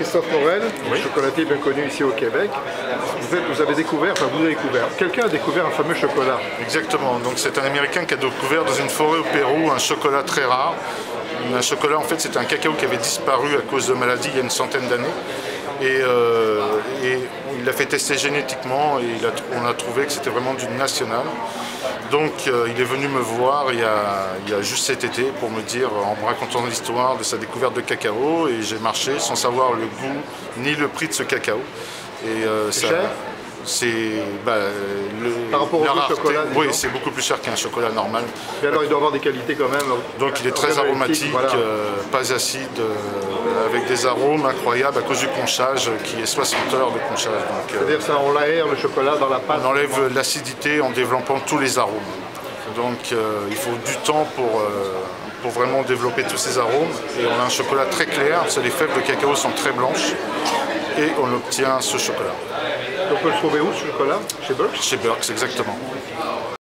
Christophe Morel, chocolatier bien connu ici au Québec. Vous avez découvert, enfin vous avez découvert, quelqu'un a découvert un fameux chocolat. Exactement, donc c'est un Américain qui a découvert dans une forêt au Pérou un chocolat très rare. Un chocolat, en fait, c'était un cacao qui avait disparu à cause de maladies il y a une centaine d'années. Et il l'a fait tester génétiquement et on a trouvé que c'était vraiment d'une nationale. Donc il est venu me voir il y a juste cet été pour me dire, en me racontant l'histoire de sa découverte de cacao, et j'ai marché sans savoir le goût ni le prix de ce cacao. Et ça, c'est par rapport au rareté, chocolat, oui, c'est beaucoup plus cher qu'un chocolat normal. Mais alors il doit avoir des qualités quand même. Donc il est très aromatique, voilà. Pas acide, avec des arômes incroyables à cause du conchage qui est 60 heures de conchage. C'est-à-dire que ça, on l'aère le chocolat dans la pâte. On enlève l'acidité en développant tous les arômes. Donc il faut du temps pour vraiment développer tous ces arômes. Et on a un chocolat très clair, les fèves de cacao sont très blanches. Et on obtient ce chocolat. On peut le trouver où, ce chocolat? Chez Birk's? Chez Birk's, exactement.